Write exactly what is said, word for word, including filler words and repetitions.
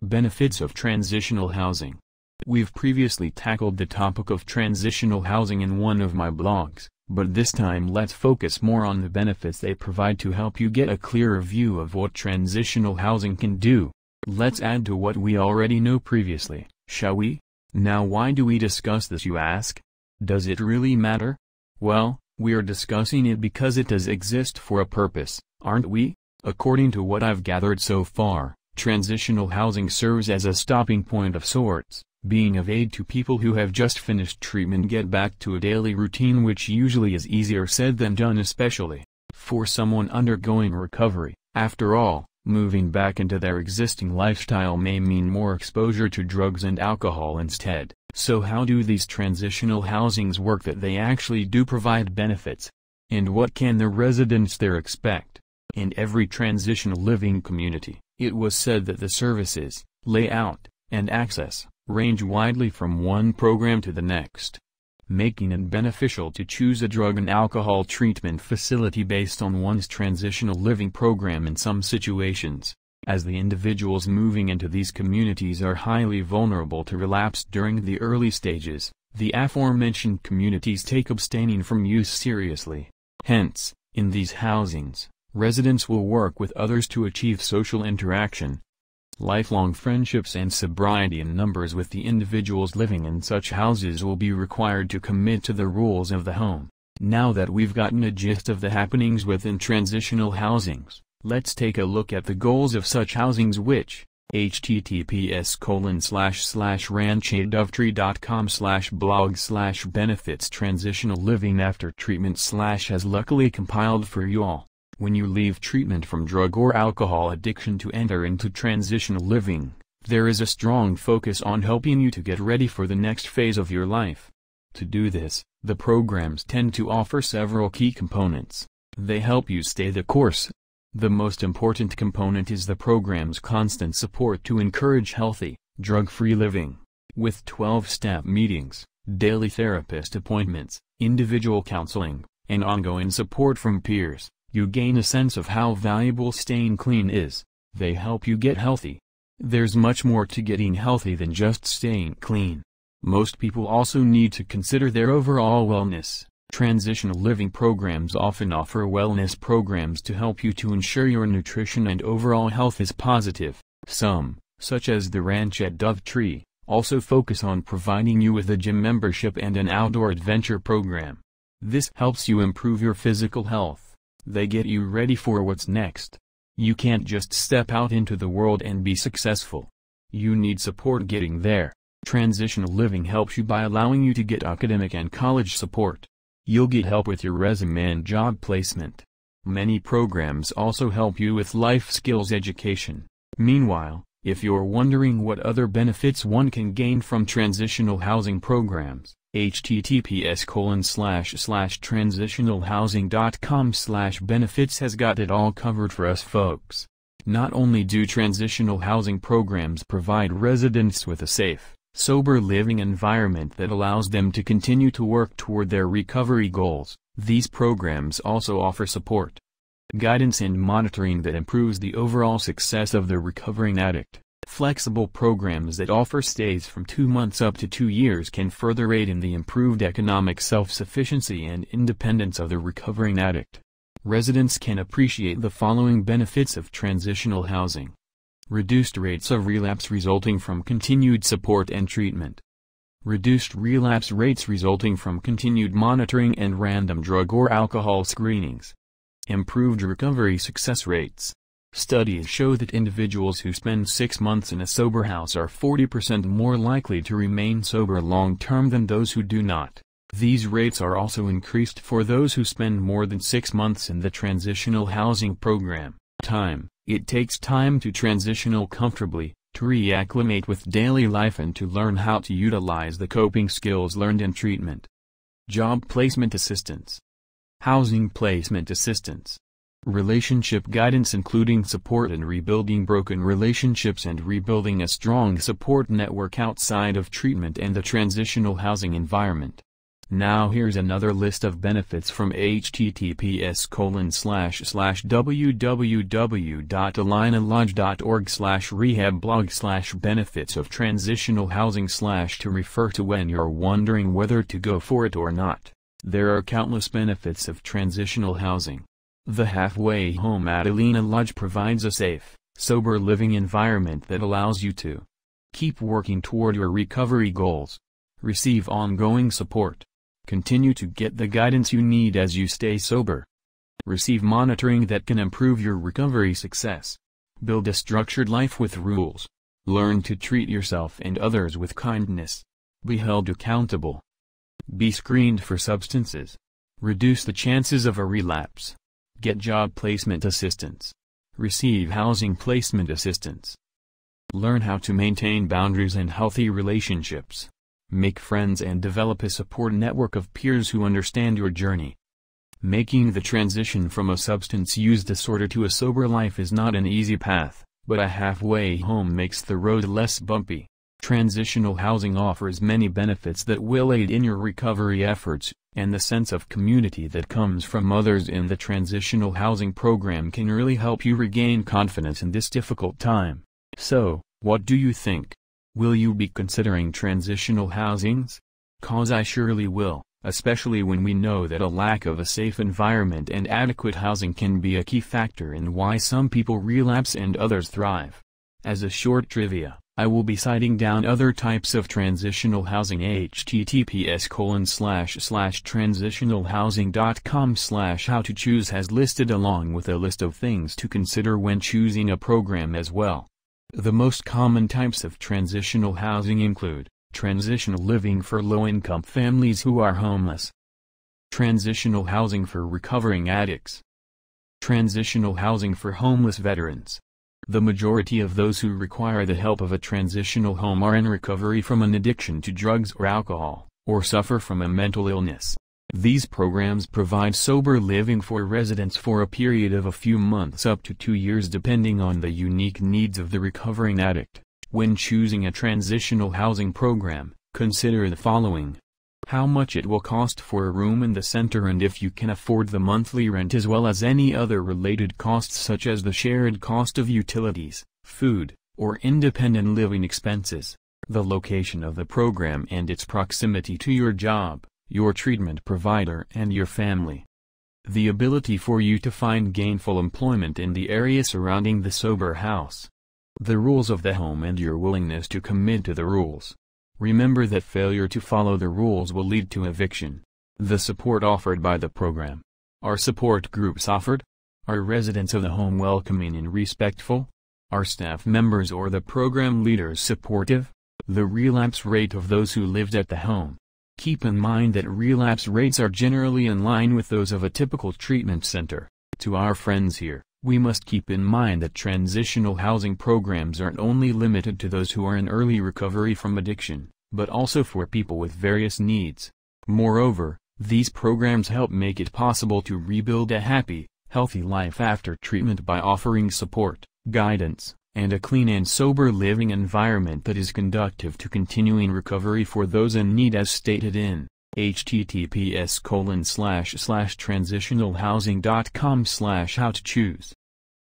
Benefits of transitional housing. We've previously tackled the topic of transitional housing in one of my blogs, but this time let's focus more on the benefits they provide to help you get a clearer view of what transitional housing can do. Let's add to what we already know previously, shall we? Now, why do we discuss this, you ask? Does it really matter? Well, we are discussing it because it does exist for a purpose, aren't we? According to what I've gathered so far, transitional housing serves as a stopping point of sorts, being of aid to people who have just finished treatment get back to a daily routine, which usually is easier said than done, especially for someone undergoing recovery. After all, moving back into their existing lifestyle may mean more exposure to drugs and alcohol instead. So how do these transitional housings work that they actually do provide benefits? And what can the residents there expect? In every transitional living community, it was said that the services, layout, and access range widely from one program to the next, making it beneficial to choose a drug and alcohol treatment facility based on one's transitional living program in some situations, as the individuals moving into these communities are highly vulnerable to relapse during the early stages. The aforementioned communities take abstaining from use seriously. Hence, in these housings, residents will work with others to achieve social interaction, lifelong friendships, and sobriety. In numbers with the individuals living in such houses will be required to commit to the rules of the home. Now that we've gotten a gist of the happenings within transitional housings, let's take a look at the goals of such housings, which, https colon slash slash ranch at dove tree dot com slash blog slash benefits transitional living after treatment slash has luckily compiled for you all. When you leave treatment from drug or alcohol addiction to enter into transitional living, there is a strong focus on helping you to get ready for the next phase of your life. To do this, the programs tend to offer several key components. They help you stay the course. The most important component is the program's constant support to encourage healthy, drug-free living, with twelve-step meetings, daily therapist appointments, individual counseling, and ongoing support from peers. You gain a sense of how valuable staying clean is. They help you get healthy. There's much more to getting healthy than just staying clean. Most people also need to consider their overall wellness. Transitional living programs often offer wellness programs to help you to ensure your nutrition and overall health is positive. Some, such as The Ranch at Dove Tree, also focus on providing you with a gym membership and an outdoor adventure program. This helps you improve your physical health. They get you ready for what's next. You can't just step out into the world and be successful. You need support getting there. Transitional living helps you by allowing you to get academic and college support. You'll get help with your resume and job placement. Many programs also help you with life skills education. Meanwhile, if you're wondering what other benefits one can gain from transitional housing programs, https colon slash slash transitional housing dot com slash benefits has got it all covered for us, folks. Not only do transitional housing programs provide residents with a safe, sober living environment that allows them to continue to work toward their recovery goals, these programs also offer support, guidance, and monitoring that improves the overall success of the recovering addict. Flexible programs that offer stays from two months up to two years can further aid in the improved economic self-sufficiency and independence of the recovering addict. Residents can appreciate the following benefits of transitional housing: reduced rates of relapse resulting from continued support and treatment, reduced relapse rates resulting from continued monitoring and random drug or alcohol screenings, improved recovery success rates. Studies show that individuals who spend six months in a sober house are forty percent more likely to remain sober long-term than those who do not. These rates are also increased for those who spend more than six months in the transitional housing program. Time. It takes time to transitional comfortably, to reacclimate with daily life, and to learn how to utilize the coping skills learned in treatment. Job placement assistance. Housing placement assistance. Relationship guidance, including support in rebuilding broken relationships and rebuilding a strong support network outside of treatment and the transitional housing environment. Now here's another list of benefits from https colon slash slash www dot alina lodge dot org slash rehab blog slash benefits of transitional housing slash to refer to when you're wondering whether to go for it or not. There are countless benefits of transitional housing. The halfway home at Alina Lodge provides a safe, sober living environment that allows you to keep working toward your recovery goals, receive ongoing support, continue to get the guidance you need as you stay sober, receive monitoring that can improve your recovery success, build a structured life with rules, learn to treat yourself and others with kindness, be held accountable, be screened for substances, reduce the chances of a relapse, get job placement assistance, receive housing placement assistance, learn how to maintain boundaries and healthy relationships, make friends and develop a support network of peers who understand your journey. Making the transition from a substance use disorder to a sober life is not an easy path, but a halfway home makes the road less bumpy. Transitional housing offers many benefits that will aid in your recovery efforts, and the sense of community that comes from others in the transitional housing program can really help you regain confidence in this difficult time. So, what do you think? Will you be considering transitional housings? 'Cause I surely will, especially when we know that a lack of a safe environment and adequate housing can be a key factor in why some people relapse and others thrive. As a short trivia, I will be citing down other types of transitional housing. https colon slash slash transitional housing dot com slash how to choose has listed along with a list of things to consider when choosing a program as well. The most common types of transitional housing include transitional living for low-income families who are homeless, transitional housing for recovering addicts, transitional housing for homeless veterans. The majority of those who require the help of a transitional home are in recovery from an addiction to drugs or alcohol, or suffer from a mental illness. These programs provide sober living for residents for a period of a few months up to two years depending on the unique needs of the recovering addict. When choosing a transitional housing program, consider the following: how much it will cost for a room in the center and if you can afford the monthly rent, as well as any other related costs such as the shared cost of utilities, food, or independent living expenses, the location of the program and its proximity to your job, your treatment provider and your family. The ability for you to find gainful employment in the area surrounding the sober house. The rules of the home and your willingness to commit to the rules. Remember that failure to follow the rules will lead to eviction. The support offered by the program. Are support groups offered? Are residents of the home welcoming and respectful? Are staff members or the program leaders supportive? The relapse rate of those who lived at the home. Keep in mind that relapse rates are generally in line with those of a typical treatment center. To our friends here, we must keep in mind that transitional housing programs aren't only limited to those who are in early recovery from addiction, but also for people with various needs. Moreover, these programs help make it possible to rebuild a happy, healthy life after treatment by offering support, guidance, and a clean and sober living environment that is conducive to continuing recovery for those in need as stated in https colon slash slash transitional housing dot com slash how to choose.